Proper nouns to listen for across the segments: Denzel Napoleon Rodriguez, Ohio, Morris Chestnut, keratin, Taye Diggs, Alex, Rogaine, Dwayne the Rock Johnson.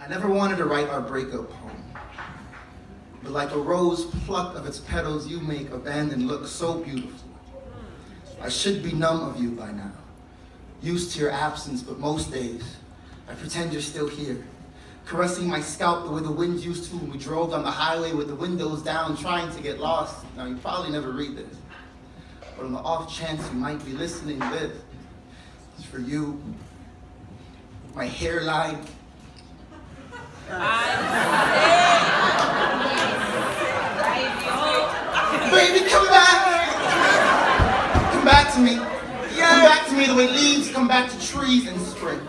I never wanted to write our breakup poem, but like a rose plucked of its petals, you make abandon look so beautiful. I should be numb of you by now, used to your absence, but most days, I pretend you're still here, caressing my scalp the way the wind used to when we drove down the highway with the windows down, trying to get lost. Now, you probably never read this, but on the off chance you might be listening, this is for you. My hairline. Baby, come back. Come back to me. Come back to me the way leaves come back to trees in spring.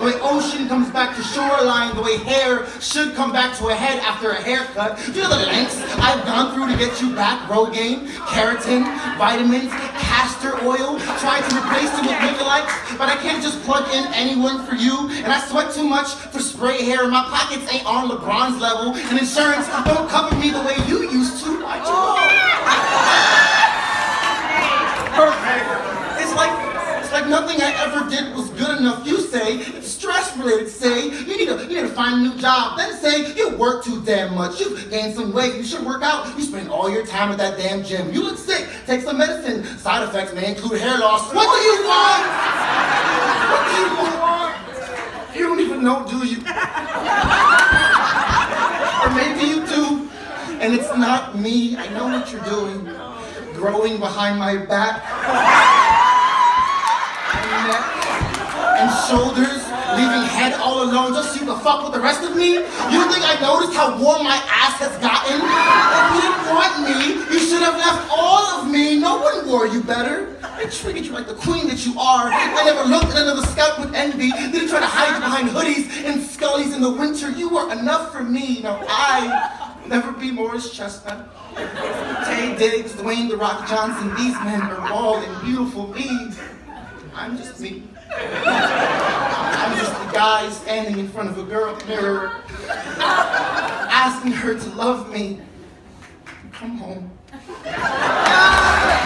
The way ocean comes back to shoreline, the way hair should come back to a head after a haircut. Do you know the lengths I've gone through to get you back? Rogaine, keratin, vitamins, castor oil, tried to replace you with lookalikes, but I can't just plug in anyone for you. And I sweat too much for spray hair, and my pockets ain't on LeBron's level, and insurance don't cover me the way you used to. Why'd you Perfect. It's like nothing I ever did was good enough. You say it's stress related. Say you need to find a new job. Then say you work too damn much. You gained some weight. You should work out. You spend all your time at that damn gym. You look sick. Take some medicine. Side effects may include hair loss. What do you want? What do you want? You don't even know, do you? Or maybe you do, and it's not me. I know what you're doing. Growing behind my back. And shoulders, leaving head all alone just so you can fuck with the rest of me? You think I noticed how warm my ass has gotten? If you didn't want me, you should have left all of me. No one wore you better. I treated you like the queen that you are. I never looked at another scalp with envy. Didn't try to hide behind hoodies and scullies in the winter. You were enough for me. Now I will never be Morris Chestnut. Taye Diggs, Dwayne the Rock Johnson, these men are all in beautiful means. I'm just me. I'm just the guy standing in front of a mirror, asking her to love me. Come home.